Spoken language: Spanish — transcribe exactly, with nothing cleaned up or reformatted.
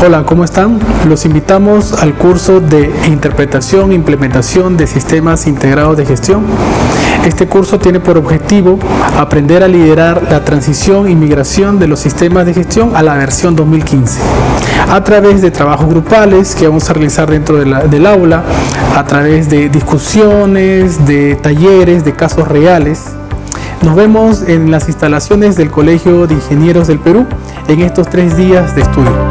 Hola, ¿cómo están? Los invitamos al curso de Interpretación e Implementación de Sistemas Integrados de Gestión. Este curso tiene por objetivo aprender a liderar la transición y migración de los sistemas de gestión a la versión dos mil quince a través de trabajos grupales que vamos a realizar dentro de la, del aula, a través de discusiones, de talleres, de casos reales. Nos vemos en las instalaciones del Colegio de Ingenieros del Perú en estos tres días de estudio.